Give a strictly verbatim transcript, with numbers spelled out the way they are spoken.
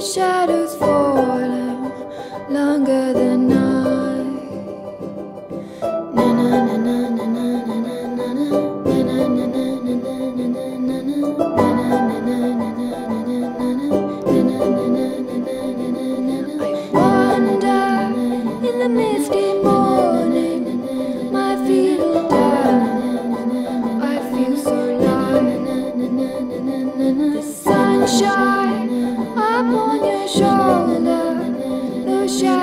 Shadows falling longer than night. Na na na na na na na na na na na na na na na na na na Shine upon your shoulder, the shadow.